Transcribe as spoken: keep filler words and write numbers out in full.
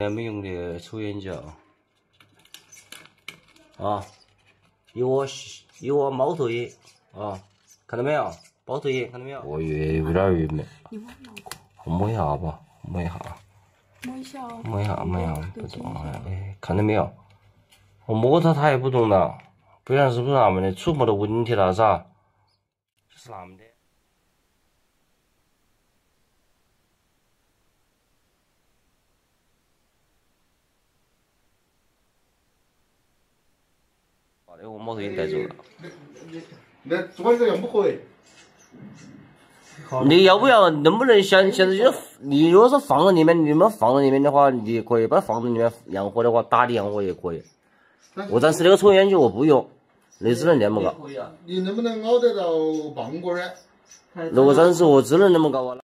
咱们用的抽烟角啊，有我有我毛头烟啊，看到没有？毛头烟看到没有？我也有点晕了。你摸摸过？我摸一下吧，摸一下。摸一下哦。摸一下，摸一下，不中了。哎，看到没有？我摸它，它也不中了。不然是不是俺们的触摸的问题了？啥？就是俺们的。 哎，我毛头烟带走了。那做这个不可以。你要不要？能不能想想着就你如果是放到里面，你们放到里面的话，你可以把它放到里面养活的话，打理养活也可以。我但是那个抽烟机我不用，你只能那么搞。你能不能熬得到半个月？如果但是我只能那么搞啊。